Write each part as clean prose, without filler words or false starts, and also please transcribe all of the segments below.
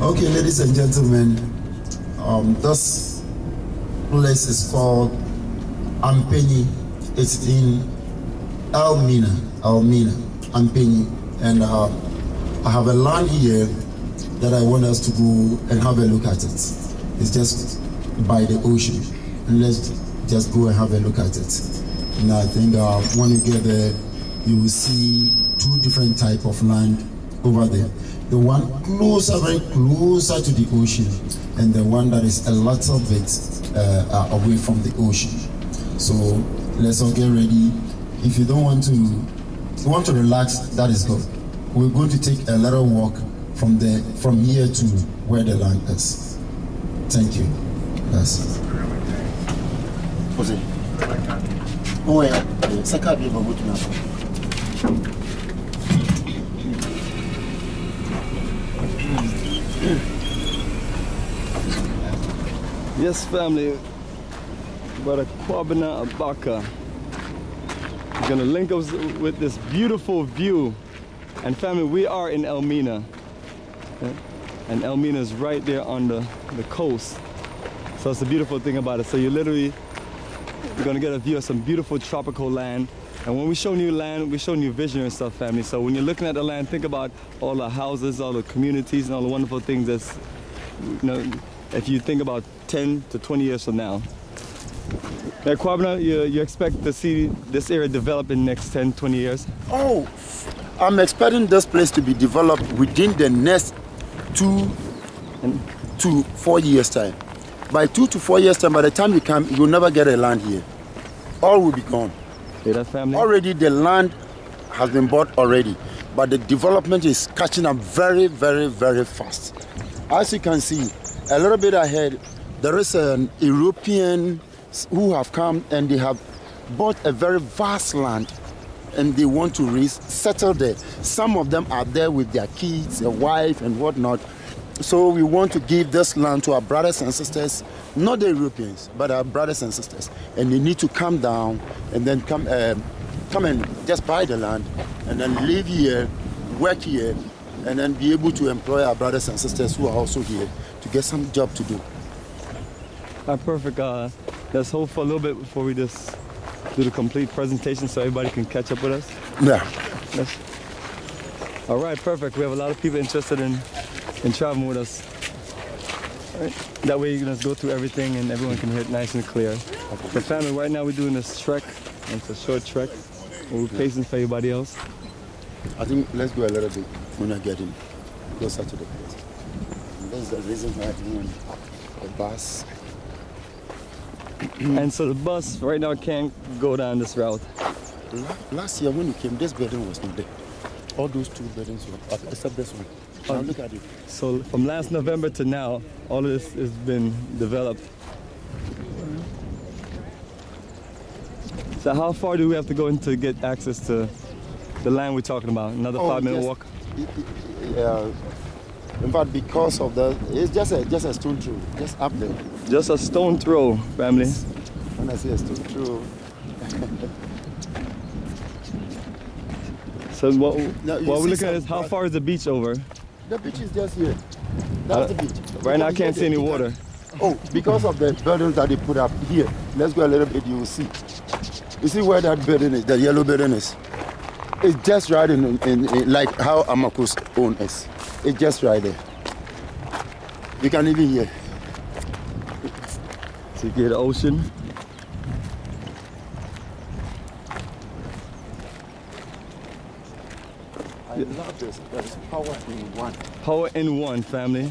Okay, ladies and gentlemen, this place is called Ampeni. It's in Elmina, Ampeni. And I have a land here that I want us to go and have a look at it. It's just by the ocean. And let's just go and have a look at it. And I think when you get there, you will see two different types of land over there. The one closer, very closer to the ocean, and the one that is a little bit away from the ocean. So let's all get ready. If you don't want to relax, that is good. We're going to take a little walk from here to where the land is. Thank you. Yes. Oh yeah, Sakabi is going to happen. Yes, family, brother Kobina Abakah is going to link us with this beautiful view. And family, we are in Elmina. Okay? And Elmina is right there on the coast. So that's the beautiful thing about it. So you're going to get a view of some beautiful tropical land. And when we show new land, we show new vision and stuff, family. So when you're looking at the land, think about all the houses, all the communities, and all the wonderful things that's, you know, if you think about 10 to 20 years from now. Now, Kwabena, you expect to see this area develop in the next 10, 20 years? Oh, I'm expecting this place to be developed within the next 2 to 4 years' time. By 2 to 4 years' time, by the time you come, you'll never get a land here. All will be gone. Family? Already the land has been bought already, but the development is catching up very, very, very fast. As you can see, a little bit ahead, there is an European who have come and they have bought a very vast land and they want to settle there. Some of them are there with their kids, their wife and whatnot. So we want to give this land to our brothers and sisters, not the Europeans, but our brothers and sisters. And they need to come down and then come and just buy the land and then live here, work here, and then be able to employ our brothers and sisters who are also here to get some job to do. Perfect. Let's hold for a little bit before we just do the complete presentation so everybody can catch up with us. Yeah. All right, perfect. We have a lot of people interested in traveling with us. Right. That way you can just go through everything and everyone can hear it nice and clear. So family, right now we're doing this trek. It's a short trek. We're pacing for everybody else. I think let's go a little bit when I get in closer to the place. And that's the reason why I'm on the bus. And so the bus right now can't go down this route. Last year when you came, this building was not there. All those two buildings were up, except this one. Now look at it. So from last November to now, all of this has been developed. So how far do we have to go in to get access to the land we're talking about? Another 5-minute walk? Yeah. In fact, because of that, it's just a stone throw, just up there. Just a stone throw, family. When I say a stone throw. So what we're looking at is how far is the beach over? The beach is just here. That's the beach. Right now I can't see any water. Oh, because of the buildings that they put up here. Let's go a little bit, you will see. You see where that building is, that yellow building is? It's just right in like how Amicus own is. It's just right there. You can even hear. So you get the ocean. I love this. There's power in one. Power in one, family.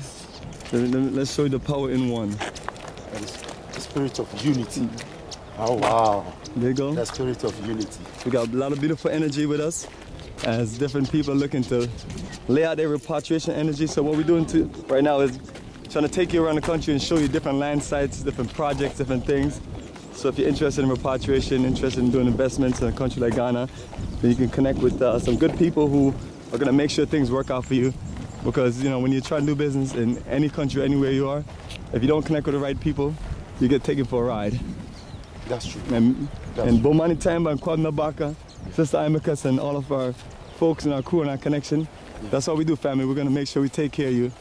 Let's show you the power in one. That is the spirit of unity. Oh, wow. There you go. The spirit of unity. We got a lot of beautiful energy with us as different people looking to lay out their repatriation energy. So what we're doing right now is trying to take you around the country and show you different land sites, different projects, different things. So if you're interested in repatriation, interested in doing investments in a country like Ghana, then you can connect with some good people who are going to make sure things work out for you, because you know when you try to do business in any country, anywhere you are, if you don't connect with the right people, you get taken for a ride. That's true. And Bomani Tyehimba and Kobina Abakah, Sister Amicus, and all of our folks and our crew and our connection. Yeah. That's what we do, family. We're going to make sure we take care of you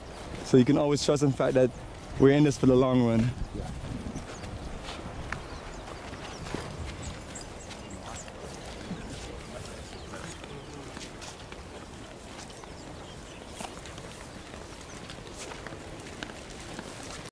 So you can always trust in the fact that we're in this for the long run. Yeah.